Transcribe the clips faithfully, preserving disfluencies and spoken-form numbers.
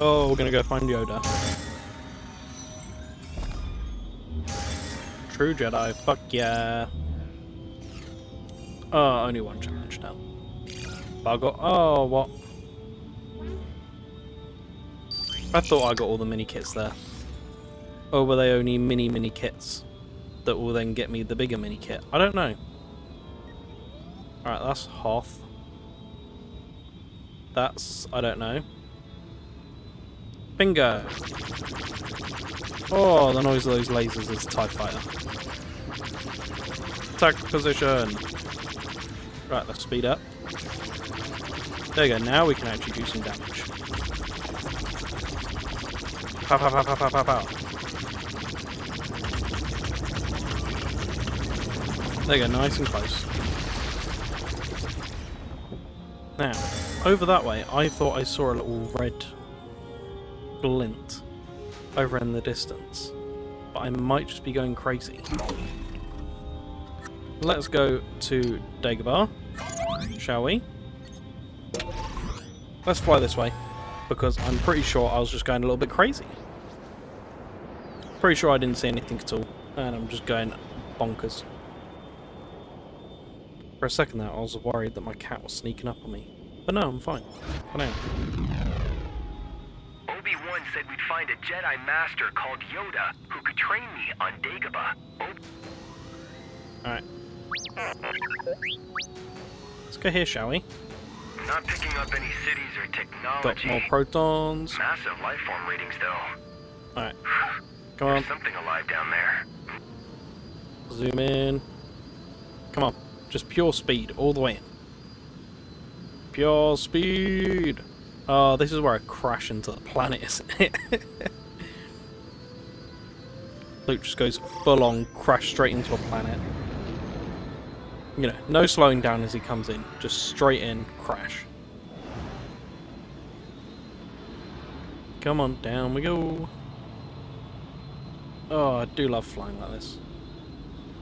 Oh, we're gonna go find Yoda. True Jedi, fuck yeah. Oh, only one challenge now. I got, oh, what? I thought I got all the mini kits there. Or were they only mini mini kits that will then get me the bigger mini kit? I don't know. Alright, that's Hoth. That's, I don't know. Bingo! Oh, the noise of those lasers is a TIE fighter. Attack position! Right, let's speed up. There you go, now we can actually do some damage. Pow, pow, pow, pow, pow, pow, pow. There you go, nice and close. Now, over that way, I thought I saw a little red glint over in the distance, but I might just be going crazy. Let's go to Dagobah, shall we? Let's fly this way, because I'm pretty sure I was just going a little bit crazy. Pretty sure I didn't see anything at all, and I'm just going bonkers. For a second there, I was worried that my cat was sneaking up on me. But no, I'm fine. For now. Obi-Wan said we'd find a Jedi Master called Yoda who could train me on Dagobah. Alright. Let's go here, shall we? Not picking up any cities or technology. Got more protons. Massive life form readings, though. Alright. Come on. There's something alive down there. Zoom in. Come on. Just pure speed all the way in. Pure speed. Oh, this is where I crash into the planet, isn't it? Luke just goes full on crash straight into a planet. You know, no slowing down as he comes in. Just straight in, crash. Come on, down we go. Oh, I do love flying like this.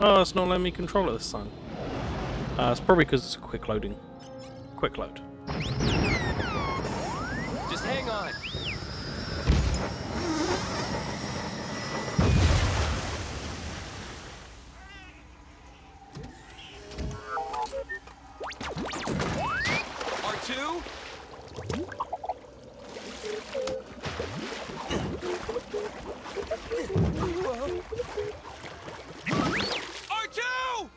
Oh, it's not letting me control it this time. Uh, it's probably because it's quick loading. Quick load. Just hang on. R two? R two!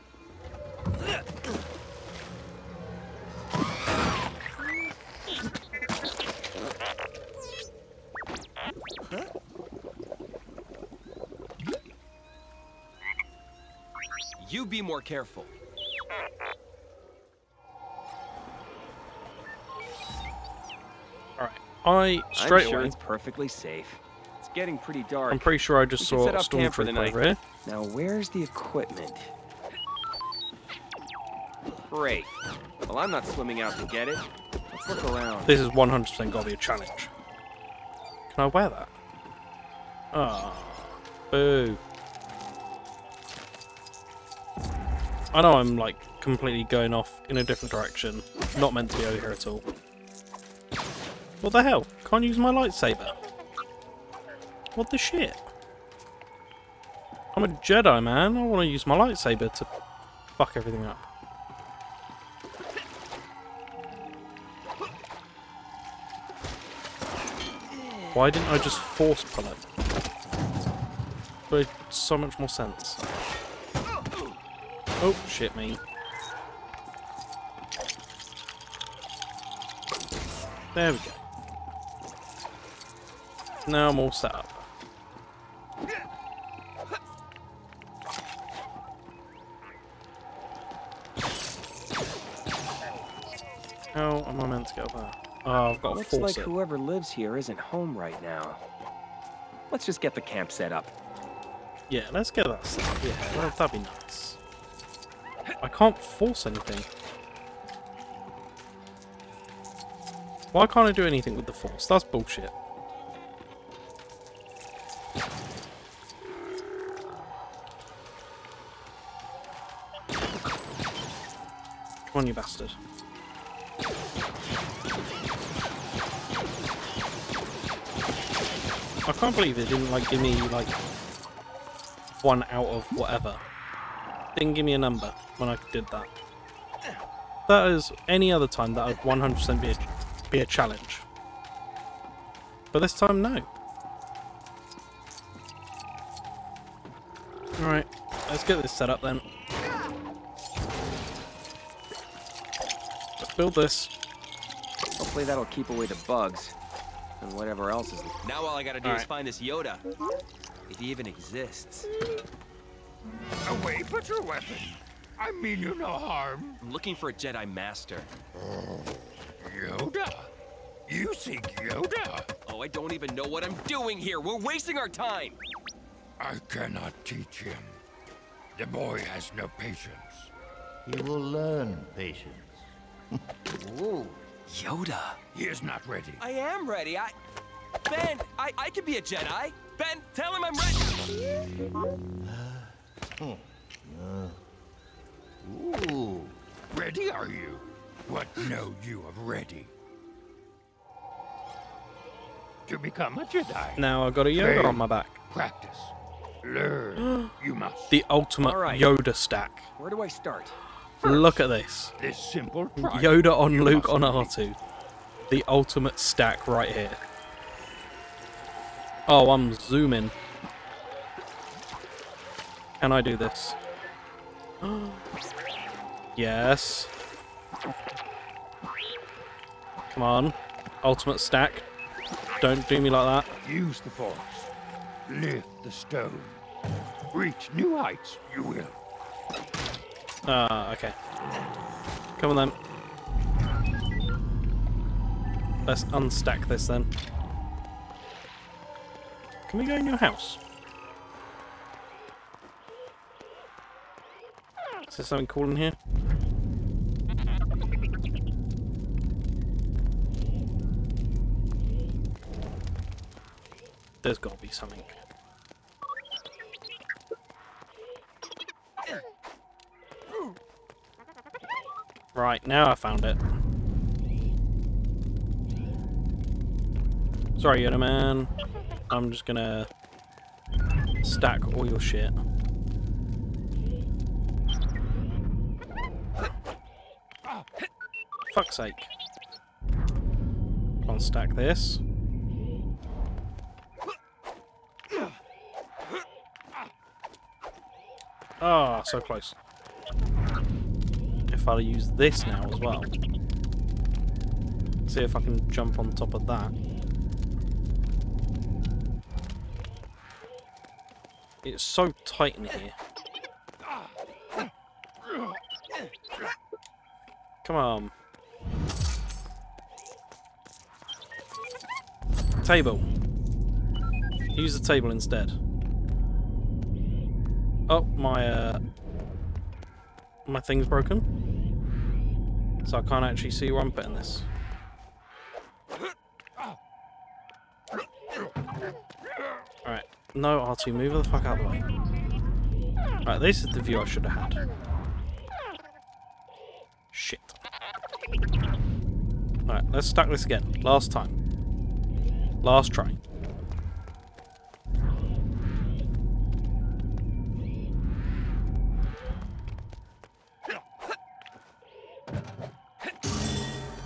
You be more careful. Alright, I straight I'm sure away. It's perfectly safe. It's getting pretty dark. I'm pretty sure I just we saw a stormtrooper over here. Now, where's the equipment? Great. Well, I'm not swimming out to get it. Let's look around. This is one hundred percent gotta be a challenge. Can I wear that? Ah, oh, boo. I know I'm like completely going off in a different direction. Not meant to be over here at all. What the hell? Can't use my lightsaber. What the shit? I'm a Jedi, man. I want to use my lightsaber to fuck everything up. Why didn't I just force pull it? It made so much more sense. Oh, shit me. There we go. Now I'm all set up. How am I meant to go up there? Oh, I've got to force it. Looks like whoever lives here isn't home right now. Let's just get the camp set up. Yeah, let's get that set up. Yeah, that'd be nice. I can't force anything. Why can't I do anything with the force? That's bullshit. Come on, you bastard. I can't believe it didn't like give me like one out of whatever. Didn't give me a number when I did that. That is any other time that would one hundred percent be a, be a challenge. But this time, no. Alright, let's get this set up then. Let's build this. Hopefully that'll keep away the bugs and whatever else is. Now all I gotta do all is right. find this Yoda. If he even exists. Away, put your weapon. I mean you no harm. I'm looking for a Jedi master. Oh, Yoda? You seek Yoda? Oh, I don't even know what I'm doing here. We're wasting our time. I cannot teach him. The boy has no patience. He will learn patience. Ooh. Yoda. He is not ready. I am ready. I... Ben, I, I can be a Jedi. Ben, tell him I'm ready. Ooh. Ready are you? What know you of ready? To become a Jedi. Now I got a Yoda on my back. Practice. Learn. You must. The ultimate right. Yoda stack. Where do I start? First, look at this. This simple product. Yoda on you Luke on R two. The ultimate stack right here. Oh, I'm zooming. Can I do this? Yes. Come on. Ultimate stack. Don't do me like that. Use the force. Lift the stone. Reach new heights, you will. Ah, uh, okay. Come on then. Let's unstack this then. Can we go in your house? Is there something cool in here? There's gotta be something. Right, now I found it. Sorry, Yoda man. I'm just gonna stack all your shit. Fuck's sake. I'll stack this. Ah, oh, so close. If I use this now as well. See if I can jump on top of that. It's so tight in here. Come on. Table. Use the table instead. Oh, my uh, my thing's broken. So I can't actually see where I'm putting this. Alright. No, R two, move the fuck out of the way. Alright, this is the view I should have had. Shit. Alright, let's stack this again. Last time. Last try.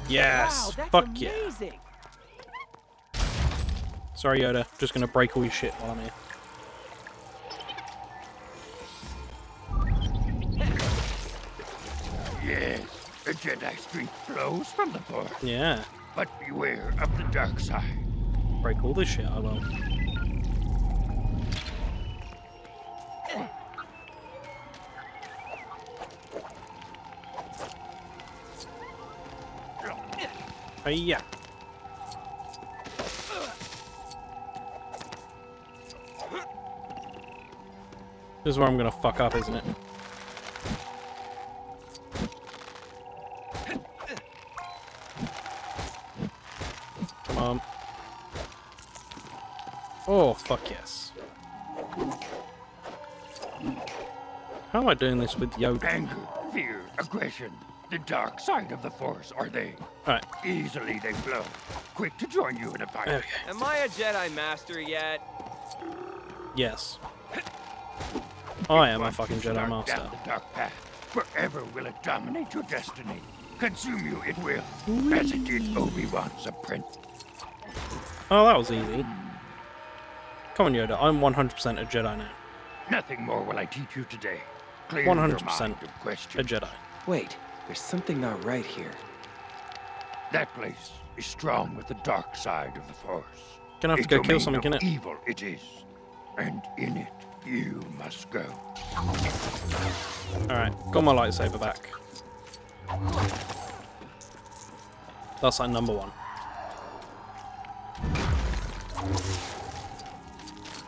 Yes! Wow, fuck yeah! Sorry Yoda, just gonna break all your shit while I'm here. The Jedi street flows from the force. Yeah. But beware of the dark side. Break all this shit, I will. Hey, yeah. This is where I'm gonna fuck up, isn't it? Oh, fuck yes. How am I doing this with Yoda? Anger, fear, aggression, the dark side of the Force are they? All right. Easily they flow. Quick to join you in a fight. Okay. Am I a Jedi Master yet? Yes. I am a fucking Jedi Master. Down the dark path. Forever will it dominate your destiny. Consume you it will. Whee. As it did Obi-Wan's apprentice. Oh, that was easy. Come on, Yoda. I'm one hundred percent a Jedi now. Nothing more will I teach you today. Clear your mind of question. one hundred percent a Jedi. Wait, there's something not right here. That place is strong with the dark side of the Force. Gonna have to go kill something, innit? Evil it is, and in it you must go. All right, got my lightsaber back. That's like number one.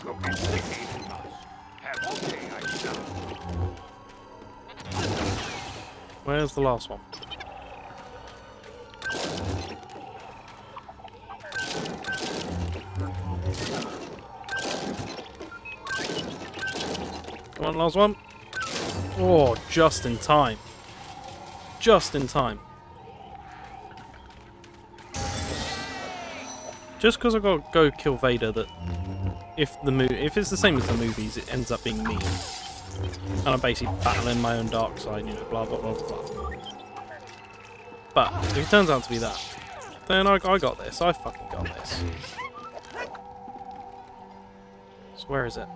Go into the cave and must have the day I shall. Where's the last one? Come on, last one. Oh, just in time. Just in time. Just because I've got to go kill Vader, that if the mo if it's the same as the movies, it ends up being me. And I'm basically battling my own dark side, you know, blah, blah, blah, blah. But if it turns out to be that, then I, I got this. I fucking got this. So where is it?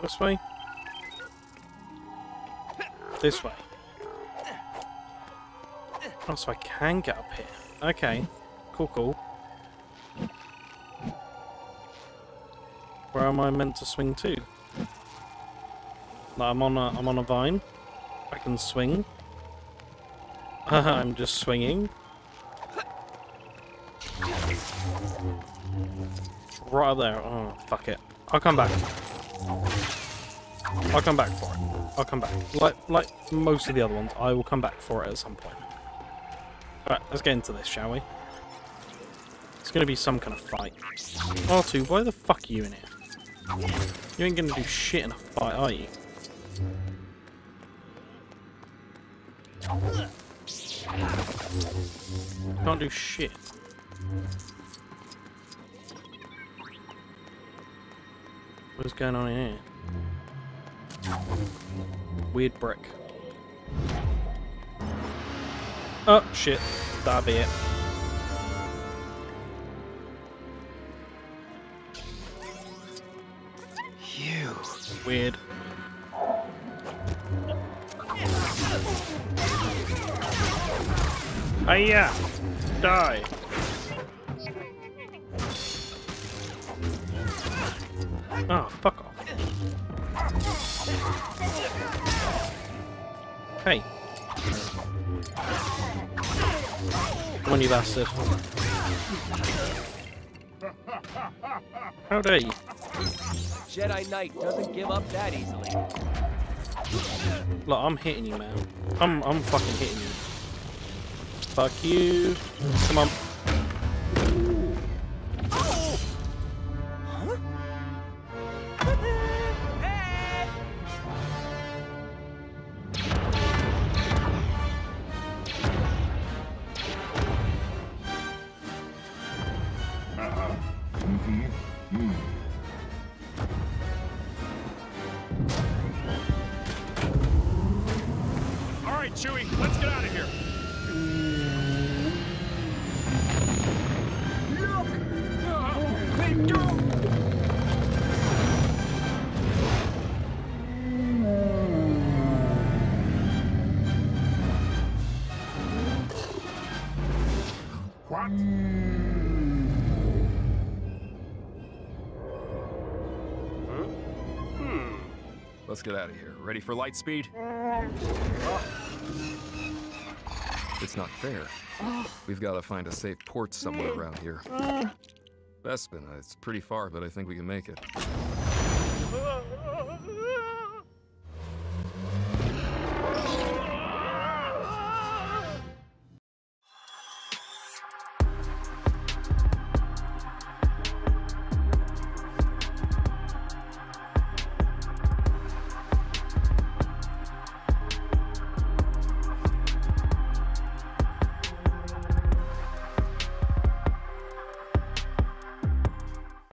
This way? This way. Oh, so I can get up here. Okay. Cool, cool. Where am I meant to swing to? Like, I'm on a, I'm on a vine. I can swing. I'm just swinging. Right up there. Oh, fuck it. I'll come back. I'll come back for it. I'll come back. Like, like most of the other ones, I will come back for it at some point. Alright, let's get into this, shall we? It's gonna be some kind of fight. R two, why the fuck are you in here? You ain't gonna do shit in a fight, are you? Can't do shit. What's going on here? Weird brick. Oh, shit. That'll be it. You. Weird. Hiya! Die! Oh, fuck off. Hey. Come on, you bastard. How dare you? Jedi Knight doesn't give up that easily. Look, I'm hitting you, man. I'm I'm fucking hitting you. Fuck you. Come on. Huh? Hey! Alright, Chewy, let's get out of here. Look! Oh, they do! What? Let's get out of here. Ready for light speed? It's not fair. We've got to find a safe port somewhere around here. Bespin, it's pretty far, but I think we can make it.